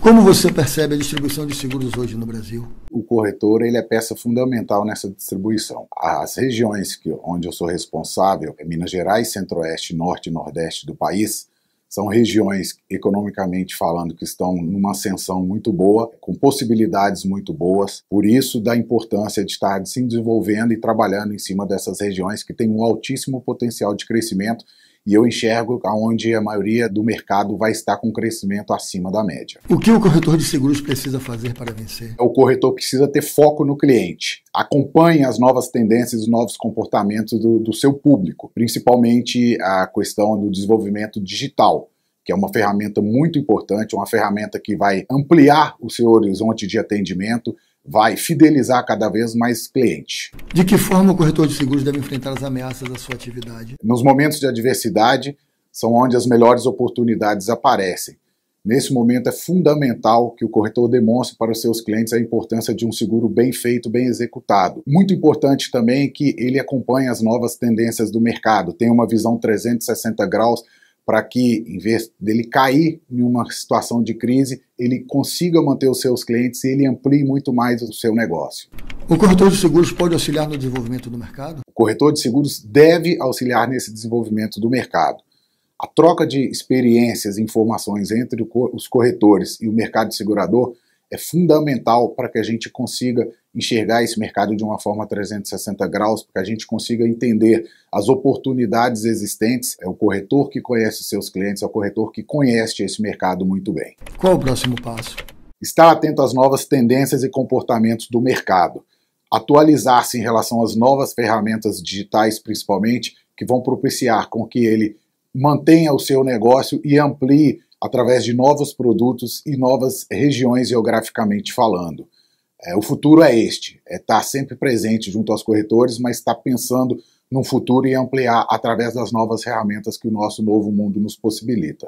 Como você percebe a distribuição de seguros hoje no Brasil? O corretor ele é peça fundamental nessa distribuição. As regiões onde eu sou responsável, Minas Gerais, Centro-Oeste, Norte e Nordeste do país, são regiões, economicamente falando, que estão numa ascensão muito boa, com possibilidades muito boas. Por isso, da importância de estar se desenvolvendo e trabalhando em cima dessas regiões que têm um altíssimo potencial de crescimento, e eu enxergo onde a maioria do mercado vai estar com crescimento acima da média. O que o corretor de seguros precisa fazer para vencer? O corretor precisa ter foco no cliente. Acompanhe as novas tendências, os novos comportamentos do seu público, principalmente a questão do desenvolvimento digital, que é uma ferramenta muito importante, uma ferramenta que vai ampliar o seu horizonte de atendimento, vai fidelizar cada vez mais cliente. De que forma o corretor de seguros deve enfrentar as ameaças à sua atividade? Nos momentos de adversidade, são onde as melhores oportunidades aparecem. Nesse momento é fundamental que o corretor demonstre para os seus clientes a importância de um seguro bem feito, bem executado. Muito importante também que ele acompanhe as novas tendências do mercado, tenha uma visão 360 graus, para que, em vez dele cair em uma situação de crise, ele consiga manter os seus clientes e ele amplie muito mais o seu negócio. O corretor de seguros pode auxiliar no desenvolvimento do mercado? O corretor de seguros deve auxiliar nesse desenvolvimento do mercado. A troca de experiências e informações entre os corretores e o mercado segurador é fundamental para que a gente consiga enxergar esse mercado de uma forma 360 graus, para que a gente consiga entender as oportunidades existentes. É o corretor que conhece seus clientes, é o corretor que conhece esse mercado muito bem. Qual o próximo passo? Estar atento às novas tendências e comportamentos do mercado. Atualizar-se em relação às novas ferramentas digitais, principalmente, que vão propiciar com que ele mantenha o seu negócio e amplie através de novos produtos e novas regiões geograficamente falando. O futuro é este, estar sempre presente junto aos corretores, mas estar pensando no futuro e ampliar através das novas ferramentas que o nosso novo mundo nos possibilita.